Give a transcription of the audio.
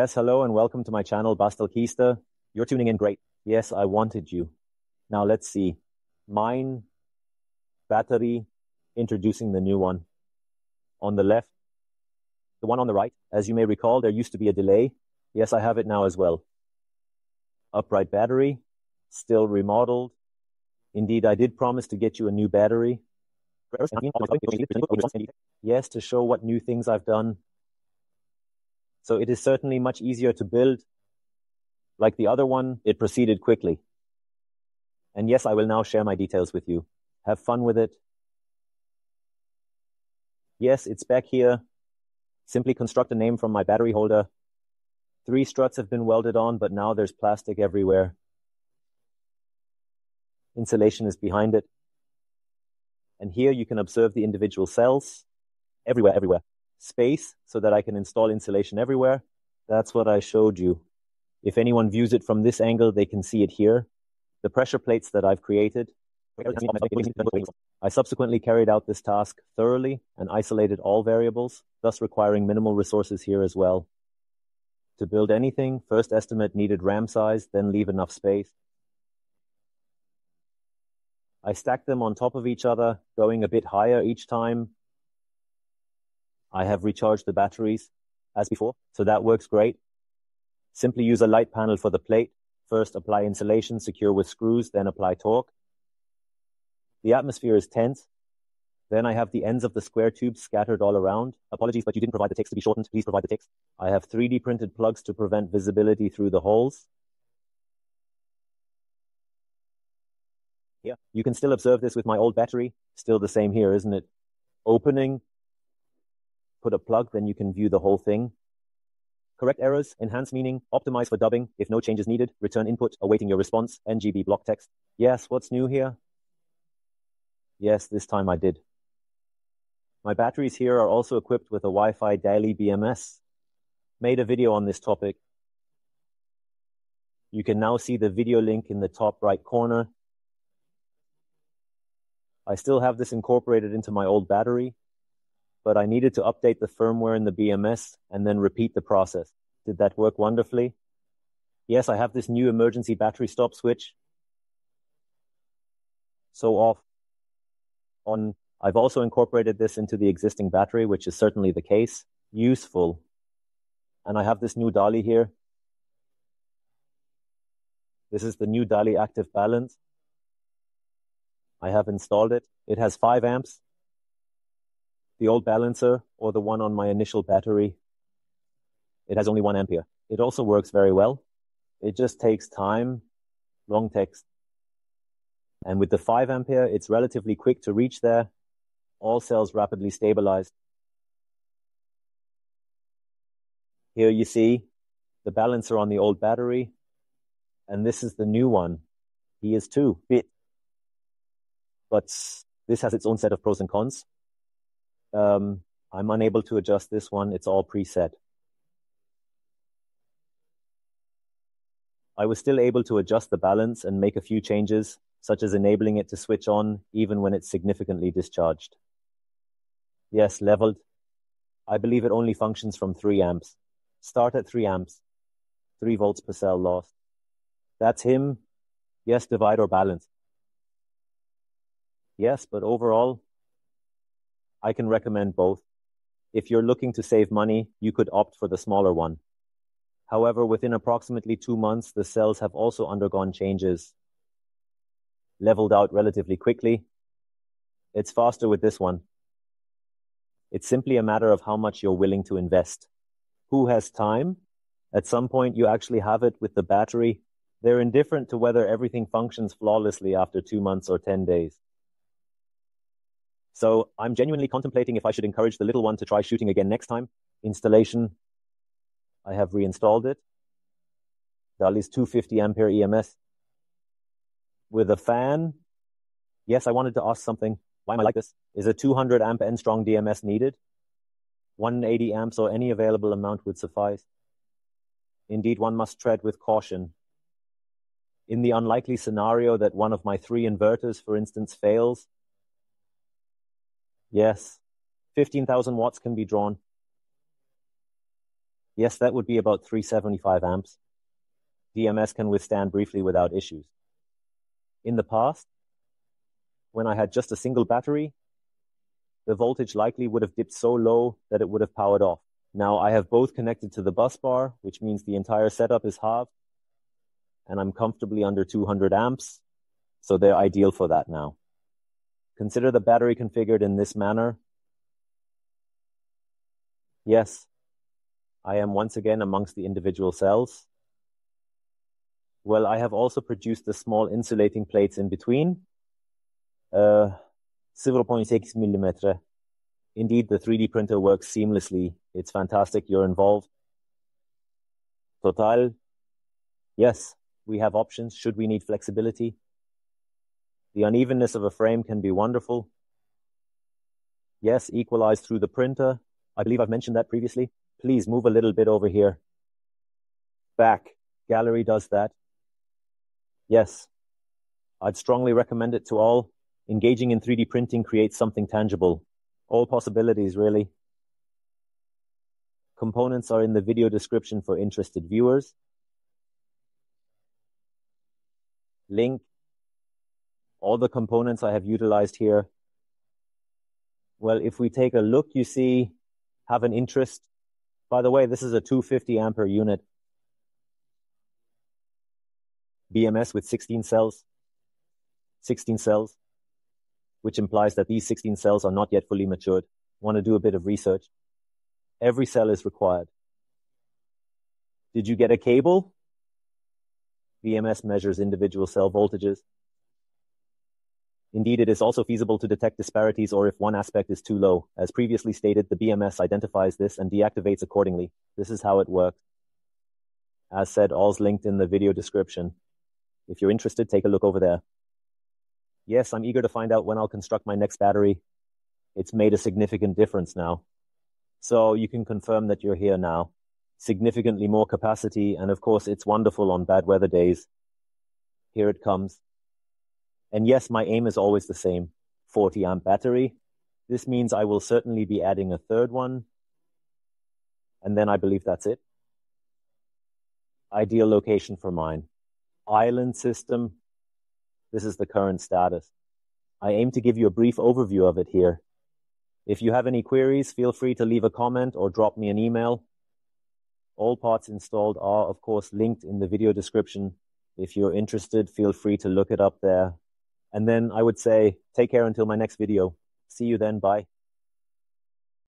Yes, hello and welcome to my channel, Bastelkiste. You're tuning in great. Yes, I wanted you. Now let's see. Mine, battery, introducing the new one. On the left, the one on the right. As you may recall, there used to be a delay. Yes, I have it now as well. Upright battery, still remodeled. Indeed, I did promise to get you a new battery. Yes, to show what new things I've done. So it is certainly much easier to build. Like the other one, it proceeded quickly. And yes, I will now share my details with you. Have fun with it. Yes, it's back here. Simply construct a name from my battery holder. 3 struts have been welded on, but now there's plastic everywhere. Insulation is behind it. And here you can observe the individual cells. Everywhere, everywhere. Space so that I can install insulation everywhere. That's what I showed you. If anyone views it from this angle, they can see it here. The pressure plates that I've created. I subsequently carried out this task thoroughly and isolated all variables, thus requiring minimal resources here as well. To build anything, first estimate needed ram size, then leave enough space. I stacked them on top of each other, going a bit higher each time. I have recharged the batteries as before, so that works great. Simply use a light panel for the plate. First apply insulation, secure with screws, then apply torque. The atmosphere is tense. Then I have the ends of the square tubes scattered all around. Apologies, but you didn't provide the text to be shortened. Please provide the text. I have 3D printed plugs to prevent visibility through the holes. Yeah, you can still observe this with my old battery. Still the same here, isn't it? Opening. Put a plug, then you can view the whole thing. Correct errors, enhance meaning, optimize for dubbing, if no change is needed, return input, awaiting your response, NGB block text. Yes, what's new here? Yes, this time I did. My batteries here are also equipped with a Wi-Fi Daly BMS. Made a video on this topic. You can now see the video link in the top right corner. I still have this incorporated into my old battery, but I needed to update the firmware in the BMS and then repeat the process. Did that work wonderfully? Yes, I have this new emergency battery stop switch. So off, on. I've also incorporated this into the existing battery, which is certainly the case. Useful. And I have this new Daly here. This is the new Daly active balance. I have installed it. It has 5 amps. The old balancer, or the one on my initial battery, it has only 1 ampere. It also works very well. It just takes time, long text. And with the 5 ampere, it's relatively quick to reach there. All cells rapidly stabilized. Here you see the balancer on the old battery. And this is the new one. He is 2-bit. But this has its own set of pros and cons. I'm unable to adjust this one. It's all preset. I was still able to adjust the balance and make a few changes, such as enabling it to switch on even when it's significantly discharged. Yes, leveled. I believe it only functions from 3 amps. Start at 3 amps. 3 volts per cell lost. That's him. Yes, divide or balance. Yes, but overall, I can recommend both. If you're looking to save money, you could opt for the smaller one. However, within approximately 2 months, the cells have also undergone changes. Leveled out relatively quickly. It's faster with this one. It's simply a matter of how much you're willing to invest. Who has time? At some point, you actually have it with the battery. They're indifferent to whether everything functions flawlessly after 2 months or 10 days. So I'm genuinely contemplating if I should encourage the little one to try shooting again next time. Installation. I have reinstalled it. Daly's 250 ampere EMS. With a fan. Yes, I wanted to ask something. Why am I like this? Is a 200 amp N-strong DMS needed? 180 amps or any available amount would suffice. Indeed, one must tread with caution. In the unlikely scenario that one of my 3 inverters, for instance, fails, yes, 15,000 watts can be drawn. Yes, that would be about 375 amps. DMS can withstand briefly without issues. In the past, when I had just a single battery, the voltage likely would have dipped so low that it would have powered off. Now I have both connected to the bus bar, which means the entire setup is halved, and I'm comfortably under 200 amps, so they're ideal for that now. Consider the battery configured in this manner. Yes, I am once again amongst the individual cells. Well, I have also produced the small insulating plates in between, 0.6 millimeter. Indeed, the 3D printer works seamlessly. It's fantastic you're involved. Total, yes, we have options should we need flexibility. The unevenness of a frame can be wonderful. Yes, equalized through the printer. I believe I've mentioned that previously. Please move a little bit over here. Back. Gallery does that. Yes. I'd strongly recommend it to all. Engaging in 3D printing creates something tangible. All possibilities, really. Components are in the video description for interested viewers. Link. All the components I have utilized here. Well, if we take a look, you see, have an interest. By the way, this is a 250 ampere unit. BMS with 16 cells, which implies that these 16 cells are not yet fully matured. Want to do a bit of research. Every cell is required. Did you get a cable? BMS measures individual cell voltages. Indeed, it is also feasible to detect disparities or if one aspect is too low. As previously stated, the BMS identifies this and deactivates accordingly. This is how it works. As said, all's linked in the video description. If you're interested, take a look over there. Yes, I'm eager to find out when I'll construct my next battery. It's made a significant difference now. So you can confirm that you're here now. Significantly more capacity, and of course, it's wonderful on bad weather days. Here it comes. And yes, my aim is always the same, 40 amp battery. This means I will certainly be adding a third one. And then I believe that's it. Ideal location for mine. Island system. This is the current status. I aim to give you a brief overview of it here. If you have any queries, feel free to leave a comment or drop me an email. All parts installed are, of course, linked in the video description. If you're interested, feel free to look it up there. And then I would say, take care until my next video. See you then, bye.